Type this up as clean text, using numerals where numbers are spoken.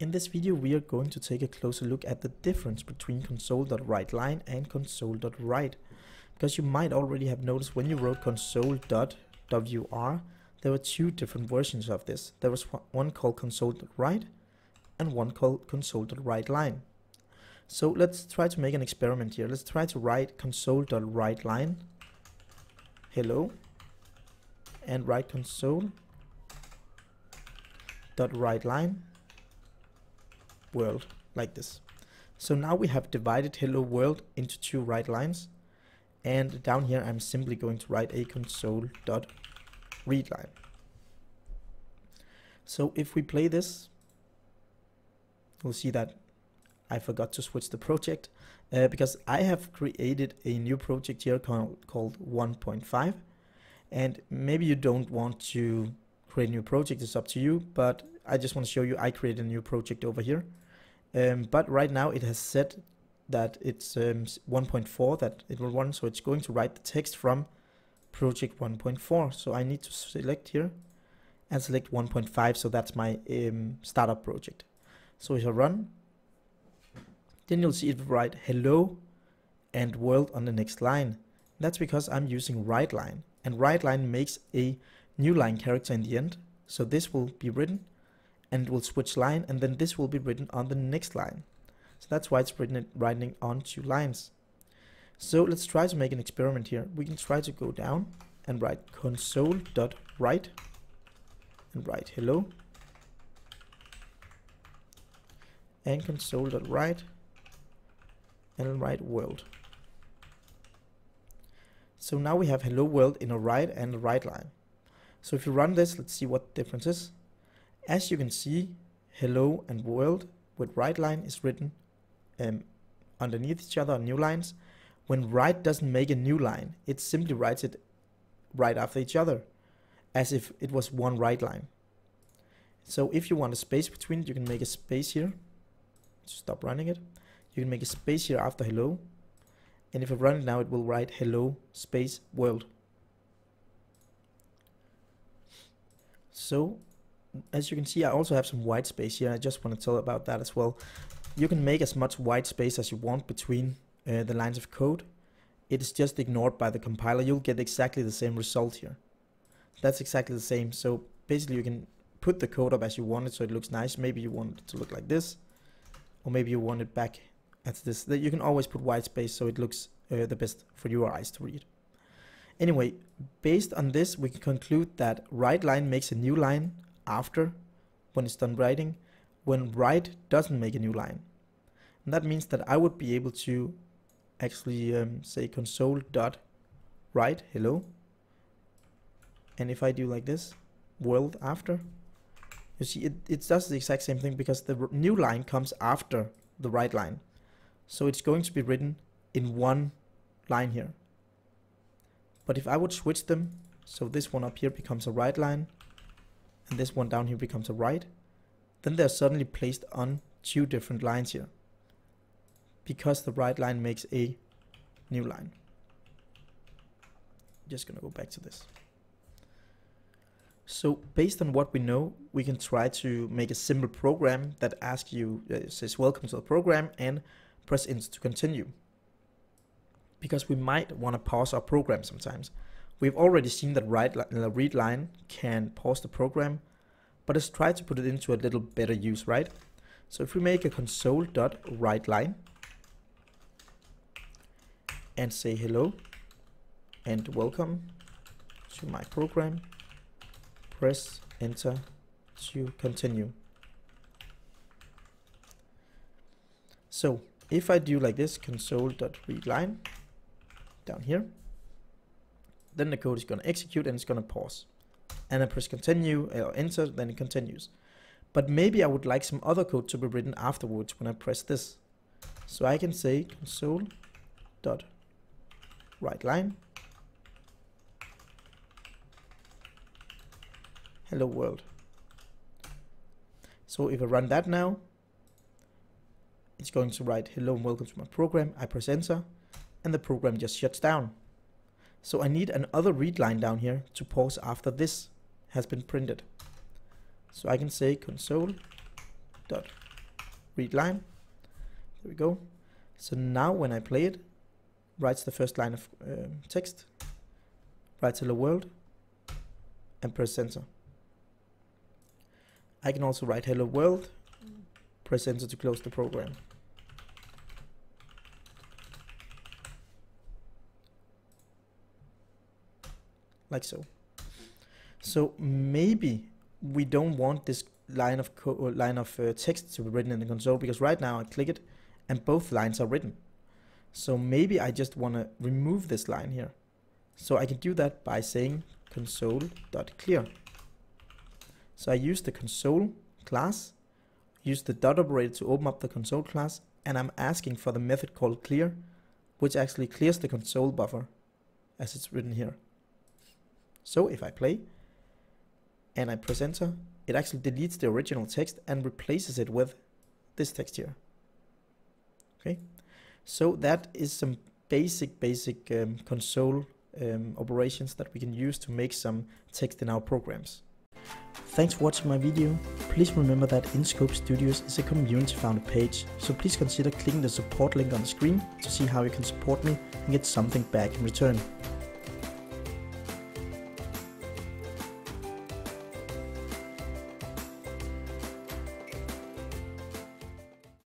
In this video we are going to take a closer look at the difference between console.WriteLine and console.write, because you might already have noticed when you wrote console.wr there were two different versions of this. There was one called console.write and one called console.WriteLine. So let's try to make an experiment here. Let's try to write console.WriteLine hello and write console.WriteLine world like this. So now we have divided hello world into two write lines, and down here I'm simply going to write a console.read line. So if we play this, we'll see that I forgot to switch the project because I have created a new project here called 1.5, and maybe you don't want to create a new project, it's up to you, but I just want to show you I created a new project over here. But right now it has said that it's 1.4 that it will run, so it's going to write the text from project 1.4. So I need to select here and select 1.5, so that's my startup project. So if I run, then you'll see it write hello and world on the next line. That's because I'm using write line, and write line makes a new line character in the end. So this will be written and will switch line, and then this will be written on the next line. So that's why it's writing on two lines. So let's try to make an experiment here. We can try to go down and write console.write and write hello, and console.write and write world. So now we have hello world in a write and a write line. So if you run this, let's see what the difference is. As you can see, hello and world with write line is written underneath each other on new lines. When write doesn't make a new line, it simply writes it right after each other, as if it was one write line. So if you want a space between it, you can make a space here. Stop running it. You can make a space here after hello, and if I run it now, it will write hello space world. So as you can see, I also have some white space here. I just want to tell about that as well. You can make as much white space as you want between the lines of code. It is just ignored by the compiler. You'll get exactly the same result here. That's exactly the same. So basically you can put the code up as you want it so it looks nice. Maybe you want it to look like this, or maybe you want it back at this. You can always put white space so it looks the best for your eyes to read. Anyway, based on this, we can conclude that write line makes a new line after, when it's done writing, when write doesn't make a new line. And that means that I would be able to actually say console.write hello, and if I do like this, world after, you see it does the exact same thing, because the new line comes after the write line, so it's going to be written in one line here. But if I would switch them, so this one up here becomes a write line and this one down here becomes a write, then they're suddenly placed on two different lines here, because the write line makes a new line. I'm just gonna go back to this. So based on what we know, we can try to make a simple program that asks you, says welcome to the program, and press enter to continue, because we might want to pause our program sometimes. We've already seen that read line can pause the program, but let's try to put it into a little better use, right? So if we make a console.write line and say hello and welcome to my program, press enter to continue. So if I do like this, console.read line down here, then the code is going to execute and it's going to pause. And I press continue or enter, then it continues. But maybe I would like some other code to be written afterwards when I press this. So I can say console.write line hello world. So if I run that now, it's going to write, hello and welcome to my program. I press enter and the program just shuts down. So I need another read line down here to pause after this has been printed. So I can say console.readline. There we go. So now when I play it, writes the first line of text, writes hello world, and press enter. I can also write hello world, press enter to close the program. Like so. So maybe we don't want this line of text to be written in the console, because right now I click it and both lines are written. So maybe I just want to remove this line here. So I can do that by saying console.clear. So I use the console class, use the dot operator to open up the console class, and I'm asking for the method called clear, which actually clears the console buffer as it's written here. So if I play and I press enter, it actually deletes the original text and replaces it with this text here. Okay, so that is some basic console operations that we can use to make some text in our programs. Thanks for watching my video. Please remember that Inscope Studios is a community-founded page, so please consider clicking the support link on the screen to see how you can support me and get something back in return.